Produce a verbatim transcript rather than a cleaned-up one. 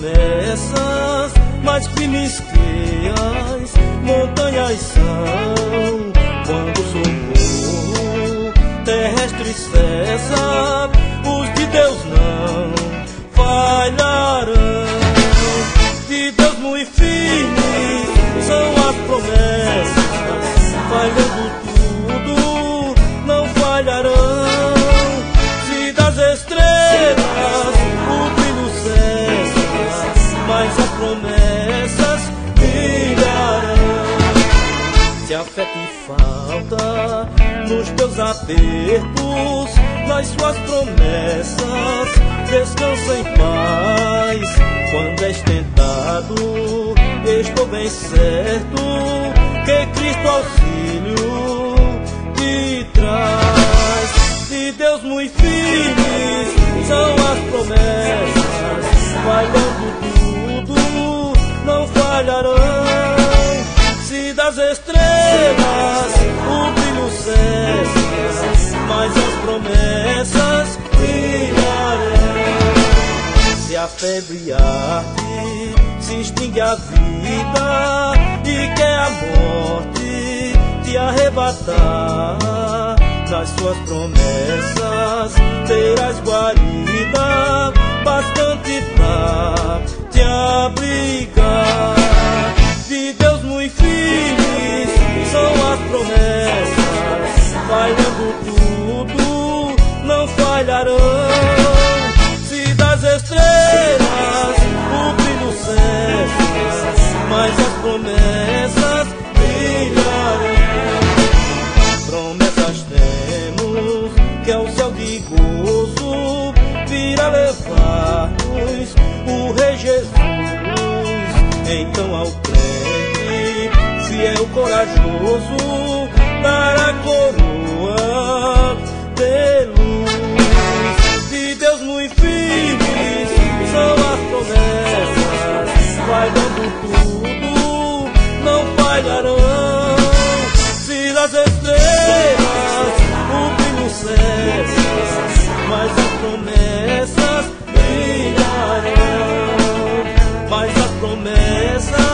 promessas, mas que mistérias montanhas são. Quando o socorro terrestre cessa, os de Deus não falharão. De Deus muito firme são as promessas, falhando tudo não falharão. Se das estrelas o brilho cessa, mas as promessas brilharão. Se a fé que falta nos teus apertos, nas suas promessas descansa em paz. Quando és tentado, estou bem certo que Cristo auxílio te traz. De Deus muito firmes são as promessas, falhando tudo não falharão. Se das estrelas o brilho cessa, mas as promessas brilharão. Se a febre arde, se extingue a vida e quer a morte te arrebatar, nas suas promessas terás guarida bastante pra te abrigar. De Deus muito firmes são as promessas, falhando tudo não falharão. Se das estrelas o brilho cessa, mas as promessas brilharão. Promessas temos que ao céu de gozo virá levar-nos o Rei Jesus. Então ao crente fiel corajoso dará coroa de luz. De Deus muito firmes são as promessas, falhando tudo não falharão. Se das estrelas o brilho cessa, mas as promessas brilharão. Mas as promessas